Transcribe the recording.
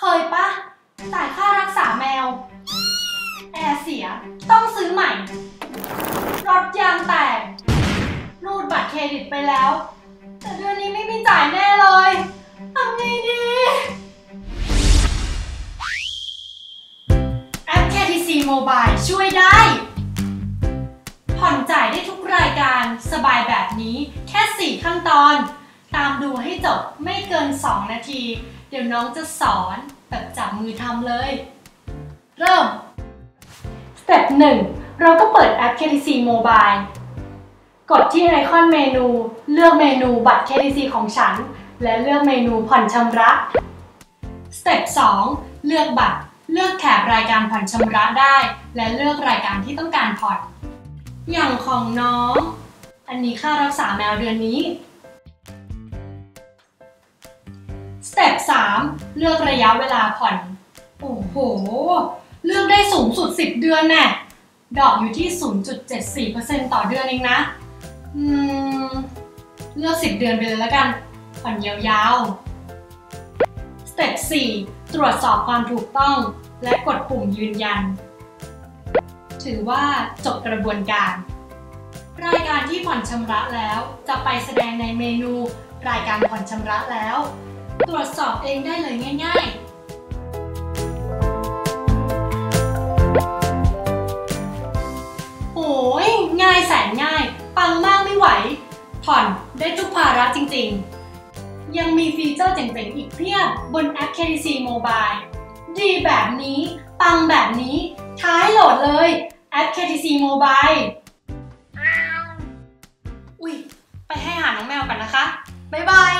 เคยปะจ่ายค่ารักษาแมวแอร์เสียต้องซื้อใหม่รถยางแตกรูดบัตรเครดิตไปแล้วแต่เดือนนี้ไม่มีจ่ายแน่เลยทำไงดีแอป KTC Mobile ช่วยได้ผ่อนจ่ายได้ทุกรายการสบายแบบนี้แค่4ขั้นตอนตามดูให้จบไม่เกิน2นาทีเดี๋ยวน้องจะสอนแบบจับมือทำเลยเริ่มสเต็ป 1 เราก็เปิดแอป KTC Mobile กดที่ไอคอนเมนูเลือกเมนูบัตร KTC ของฉันและเลือกเมนูผ่อนชำระสเต็ป 2 เลือกบัตรเลือกแถบรายการผ่อนชำระได้และเลือกรายการที่ต้องการผ่อนอย่างของน้องอันนี้ค่ารักษาแมวเดือนนี้สเต็ป 3 เลือกระยะเวลาผ่อนโอ้โหเลือกได้สูงสุด10เดือนแน่ดอกอยู่ที่ 0.74% ต่อเดือนเองนะเลือก10เดือนไปเลยแล้วกันผ่อนยาวๆสเต็ป 4 ตรวจสอบความถูกต้องและกดปุ่มยืนยันถือว่าจบกระบวนการรายการที่ผ่อนชำระแล้วจะไปแสดงในเมนูรายการผ่อนชำระแล้วตรวจสอบเองได้เลยง่ายๆโอ้ยง่ายแสนง่ายปังมากไม่ไหวผ่อนได้ทุกภาระจริงๆยังมีฟีเจอร์เจ๋งๆอีกเพียบบนแอป KTC Mobile ดีแบบนี้ปังแบบนี้ท้ายโหลดเลยแอป KTC Mobile อุ้ยไปให้หาน้องแมวกันนะคะบ๊ายบาย